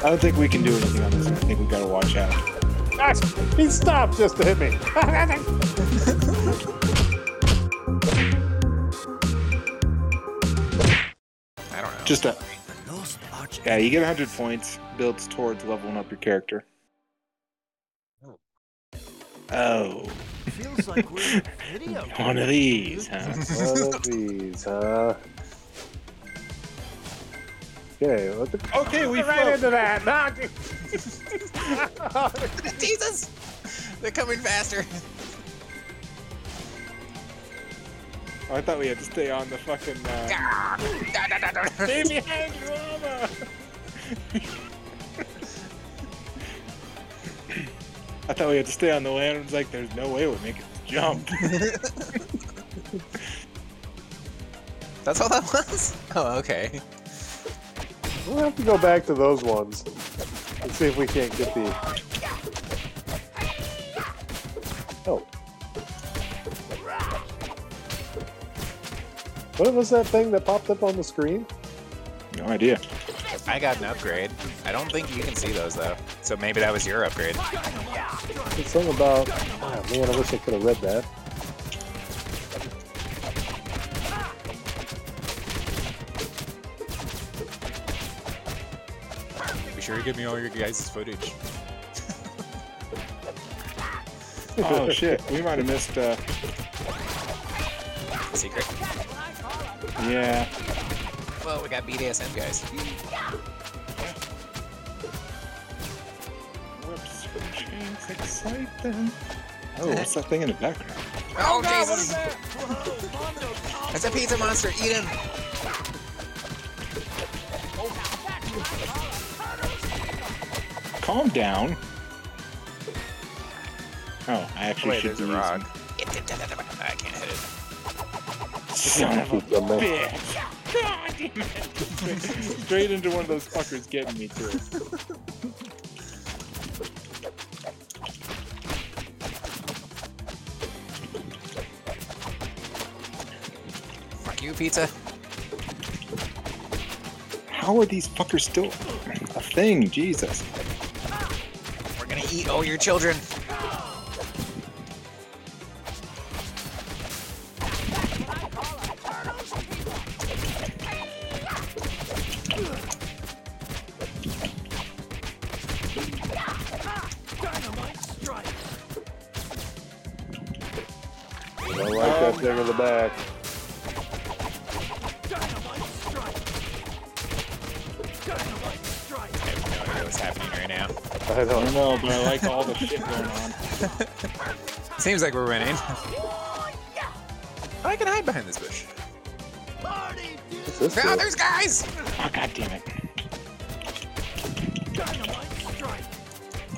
I don't think we can do anything on this. I think we gotta watch out. He stopped just to hit me. I don't know. Just a. Yeah, you get 100 points. Builds towards leveling up your character. Oh. Feels like we're video. One of these, huh? One of these, huh? Okay, what the... Okay, we ran into that. Jesus! They're coming faster. Oh, I thought we had to stay on the fucking. Stay behind, drama. I thought we had to stay on the land. I was like, there's no way we're making this jump. That's all that was? Oh, okay. We'll have to go back to those ones and see if we can't get the... Oh. What was that thing that popped up on the screen? No idea. I got an upgrade. I don't think you can see those, though. So maybe that was your upgrade. It's something about... Oh, man, I wish I could have read that. Be sure to give me all your guys' footage. Oh, shit. We might have missed, Secret? Yeah. Well, we got BDSM, guys. Excite them. Oh, what's that thing in the background? Oh, God, what is that? That's a pizza monster. Eat him. Calm down. Oh, I actually should be wrong. I can't hit it. Son of a bitch. God damn it. Straight into one of those fuckers getting me to it. Pizza. How are these fuckers still a thing? Jesus. We're gonna eat all your children. I don't like that thing in the back. I don't know, but I like all the shit going on. Seems like we're winning. Oh, yeah. I can hide behind this bush. Party, oh, there's guys! Oh, God damn it. Dynamite strike. That's what I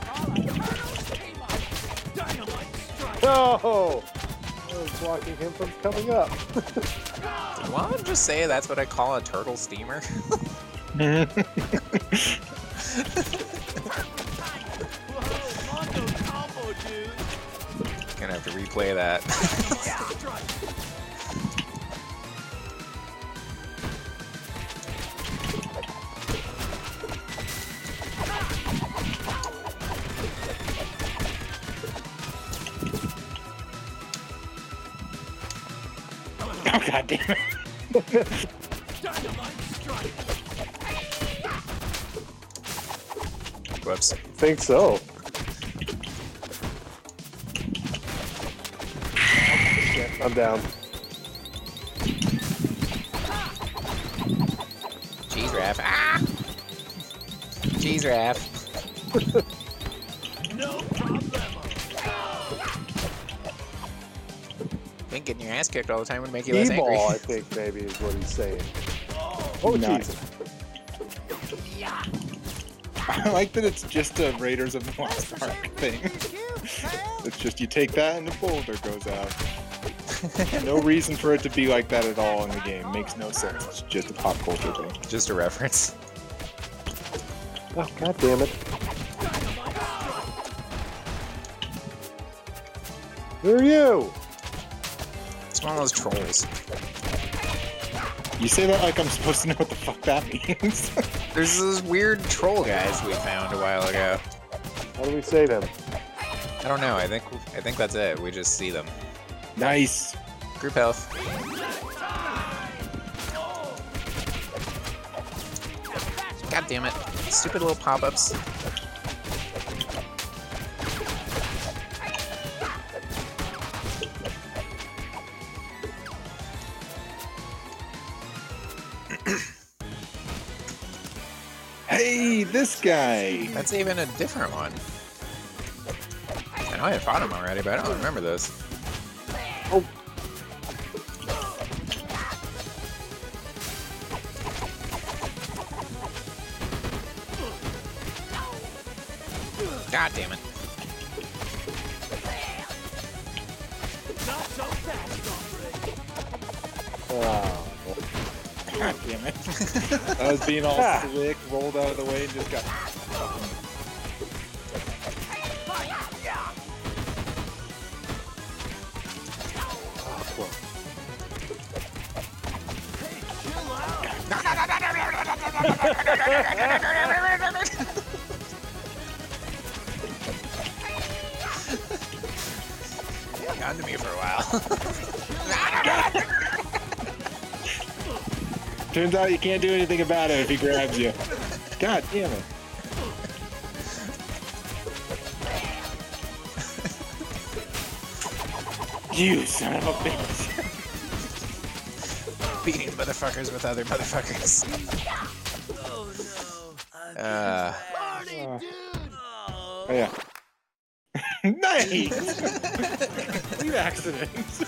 call a turtle's team-up. Dynamite strike. No! I was blocking him from coming up. Why don't I just say that's what I call a turtle steamer? Gonna have to replay that. Oh, God damn it. Whoops. I think so. Shit, I'm down. Cheese wrap. Ah! Cheese wrap. No problem. I think getting your ass kicked all the time would make you less angry. I think maybe is what he's saying. Oh, Jesus. I like that it's just a Raiders of the Lost Ark thing. It's just you take that and the boulder goes out. No reason for it to be like that at all in the game. Makes no sense. It's just a pop culture thing. Just a reference. Oh, God damn it. Who are you? one of those trolls. You say that like I'm supposed to know what the fuck that means. There's those weird troll guys we found a while ago. How do we say them? I don't know. I think that's it. We just see them. Nice. Group health. God damn it. Stupid little pop-ups. Hey, this guy! That's even a different one. I know I had fought him already, but I don't remember this. Oh. God damn it. Oh. God damn it. I was being all slick, rolled out of the way, and just got. On to me for a while. Turns out you can't do anything about it if he grabs you. God damn it. You son of a bitch. Beating motherfuckers with other motherfuckers. Oh no. Oh yeah. Nice! You accidents.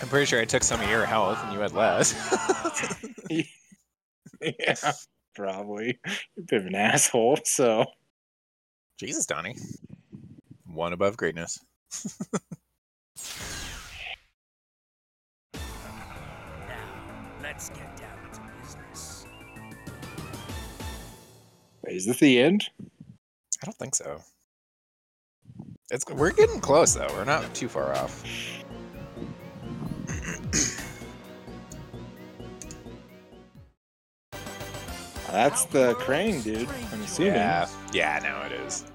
I'm pretty sure I took some of your health and you had less. Yeah, probably. You're a bit of an asshole, so. Jesus, Donnie. One above greatness. Now, let's get down to business. Wait, is this the end? I don't think so. We're getting close, though. We're not too far off. That's the Krang, dude. I'm assuming. Yeah, no, it is.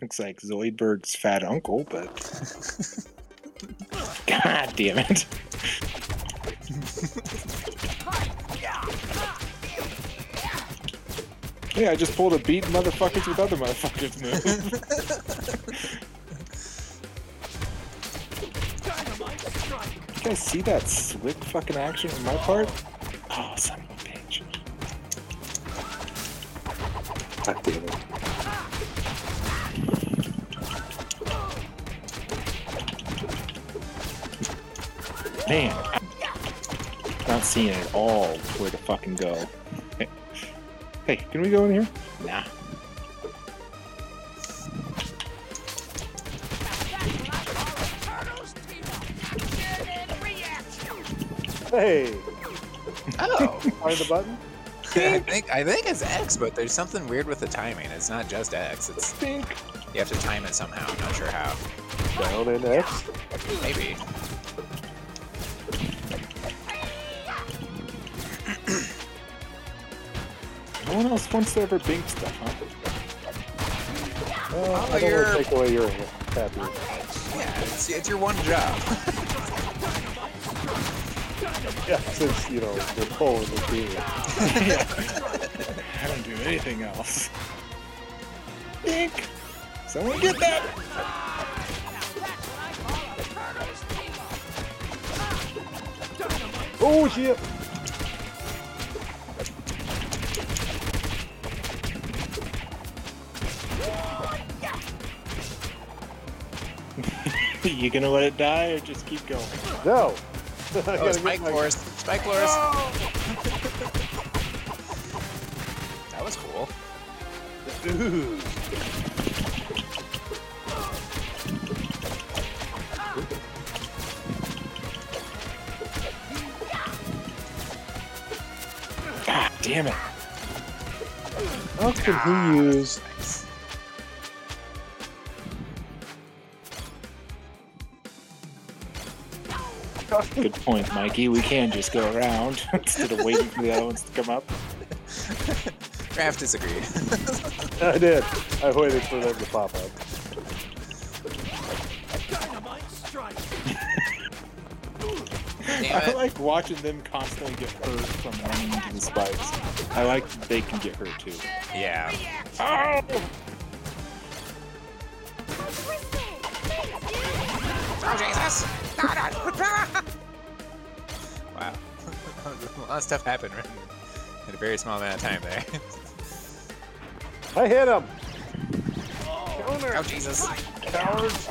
Looks like Zoidberg's fat uncle, but... God damn it. Yeah, I just pulled a beat motherfuckers with other motherfuckers move. You guys see that slick fucking action on my part? Oh, son of a bitch. God damn it. Man, I'm not seeing at all where to fucking go. Hey, can we go in here? Nah. Hey. Oh. Find the button? I think it's X, but there's something weird with the timing. It's not just X. It's pink. You have to time it somehow. I'm not sure how. Dialed in X? Maybe. No one else wants to ever bink stuff, huh? Well, I don't want to take away your happy. Yeah, it's your one job. Yeah, since, you know, you're cold with me. I don't do anything else. Bink! Someone get that! Oh, shit! You gonna let it die or just keep going? No! Oh, Spike Force! That was cool. Ooh. God damn it! How could he use... Good point, Mikey. We can just go around instead of waiting for the other ones to come up. Raph disagreed. I did. I waited for them to pop up. I like watching them constantly get hurt from running into the spikes. I like that they can get hurt too. Yeah. Oh! Oh, Jesus! No, no. Wow. A lot of stuff happened right? In a very small amount of time there. I hit him! Oh, oh Jesus. Cowards!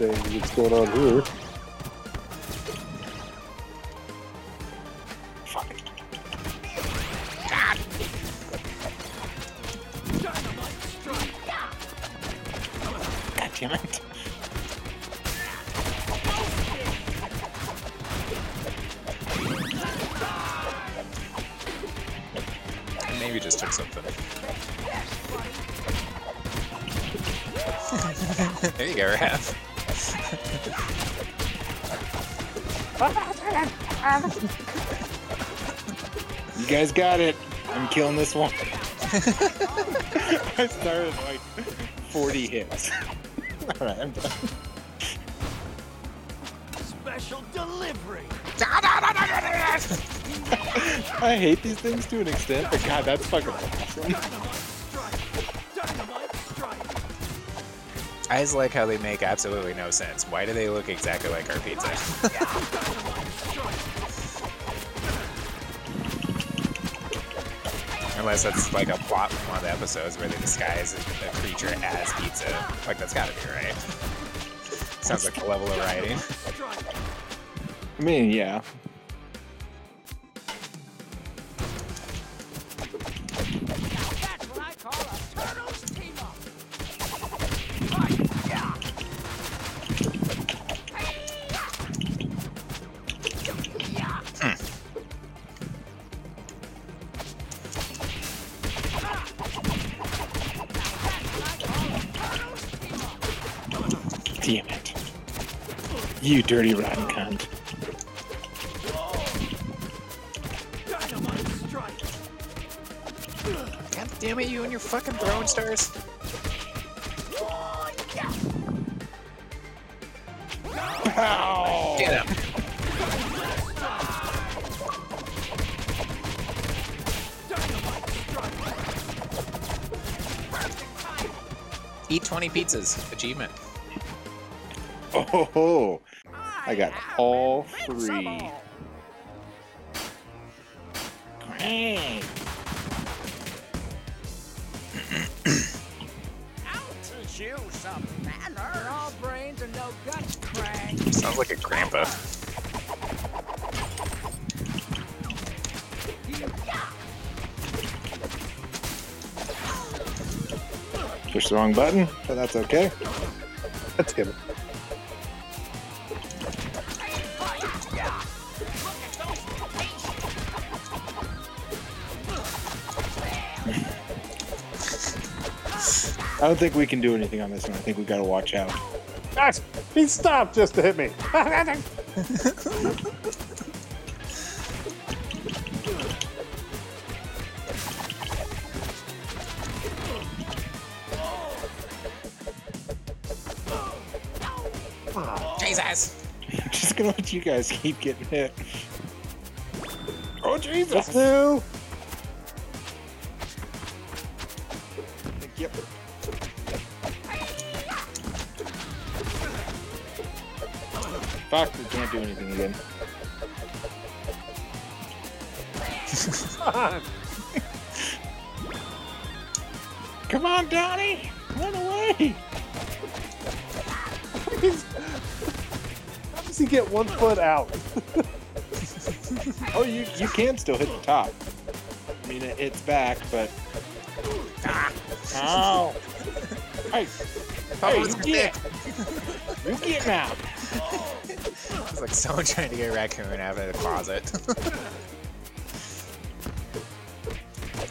What's going on here? Fuck it. God. God damn it. Maybe just took something. There you go, Raph. You guys got it. I'm killing this one. I started like 40 hits. All right, I'm done. Special delivery. I hate these things to an extent, but God, that's fucking awesome. I just like how they make absolutely no sense. Why do they look exactly like our pizza? Unless that's like a plot from one of the episodes where they disguise a creature as pizza. Like, that's gotta be right. Sounds like a level of writing. I mean, yeah. Damn it. You dirty rotten cunt. God damn it, you and your fucking throwing stars. Ow. Get him. Eat 20 pizzas. Achievement. Oh, I got all three. Great. I'll teach you some manner. All brains and no guts, Krang. Sounds like a grandpa. Push the wrong button, but that's okay. Let's get it. I don't think we can do anything on this one. I think we gotta watch out. Gosh, he stopped just to hit me. Jesus! I'm just gonna let you guys keep getting hit. Oh, Jesus! Let's do! Yep. Fuck, we can't do anything again. Come on, Donnie! Run away! How does he get 1 foot out? Oh, you can still hit the top. I mean, it's back, but... Ah! Ow! Hey! Hey, you get him out! It's like someone trying to get a raccoon out of the closet.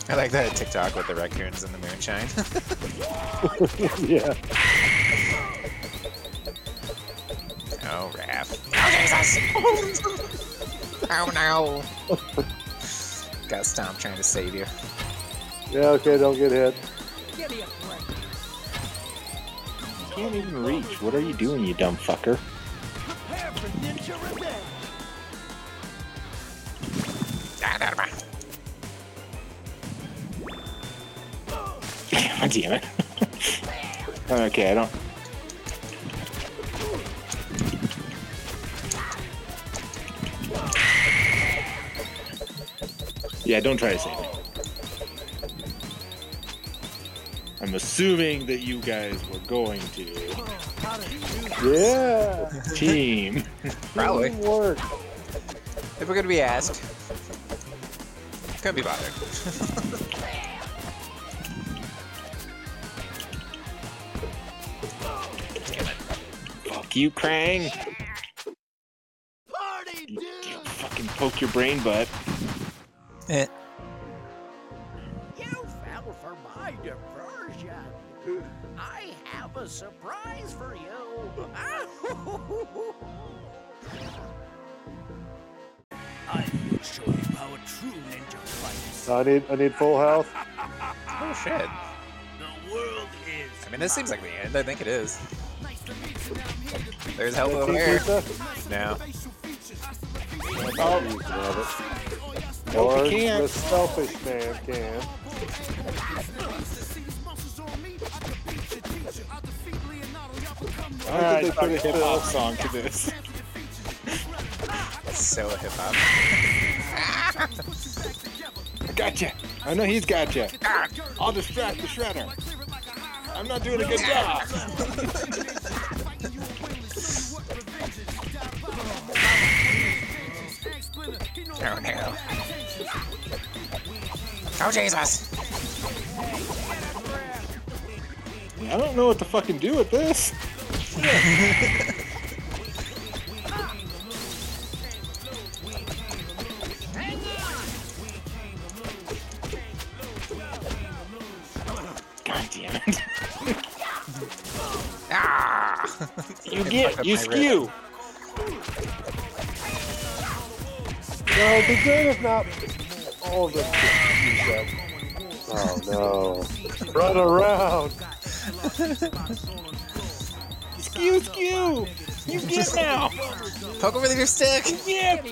I like that TikTok with the raccoons and the moonshine. Yeah. Oh, Raph. Oh, Jesus! Oh, no! Got stomped trying to save you. Yeah, okay, don't get hit. Give me a break. You can't even reach. What are you doing, you dumb fucker? Prepare for ninja revenge! God damn it. Okay, I don't... Yeah, don't try to save me. I'm assuming that you guys were going to... Yeah! Team. Probably. Work. If we're gonna be asked. Couldn't be bothered. You, Krang! Party, dude. You fucking poke your brain butt. Eh. You fell for my diversion. I have a surprise for you. I will show you how a true ninja fights. I need full health. Oh shit. The world is. I mean, this seems like the end. I think it is. There's help over here. Now. Or the selfish man can. Alright, they put a hip hop song to this. So hip hop. Gotcha! I know he's gotcha. I'll distract the Shredder. I'm not doing a good job. Oh no. Oh Jesus! I don't know what to fucking do with this. God damn it. Ah! You skew! No, the good is not all the things you said. Oh no. Run around! Skew, skew! You get now! Poke him with your stick! Yep!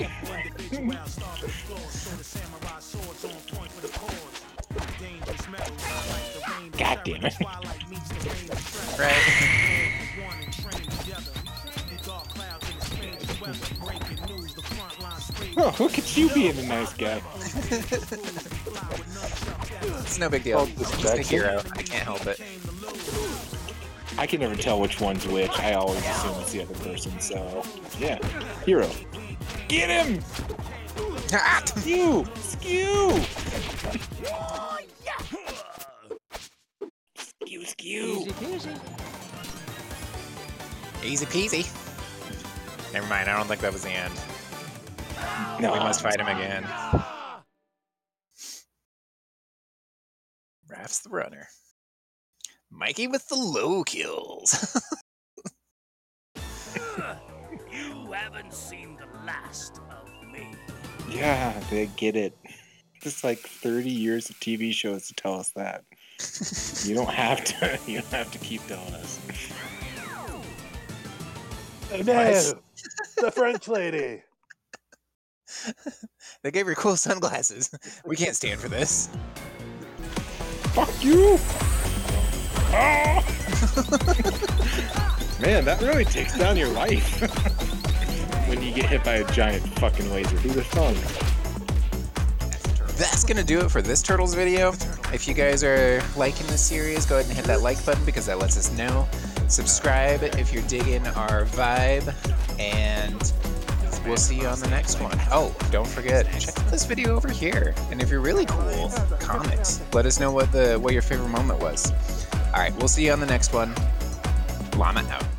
God damn it. Right. Oh, look at you being a nice guy. It's no big deal. He's the hero. I can't help it. I can never tell which one's which. I always assume it's the other person, so... Yeah. Hero. Get him! Skew! Skew! Skew, skew! Easy peasy. Never mind, I don't think that was the end. No, we must fight him again. Raph's the runner. Mikey with the low kills. You haven't seen the last of me. Yeah, they get it. It's like 30 years of TV shows to tell us that. You don't have to keep telling us. Oh, no, the French lady. They gave her cool sunglasses. We can't stand for this. Fuck you! Oh! Man, that really takes down your life. When you get hit by a giant fucking laser through the thumb. That's gonna do it for this Turtles video. If you guys are liking this series, go ahead and hit that like button because that lets us know. Subscribe if you're digging our vibe, and we'll see you on the next one. Oh, don't forget, check out this video over here. And if you're really cool, comment. Let us know what your favorite moment was. All right, we'll see you on the next one. Llama out.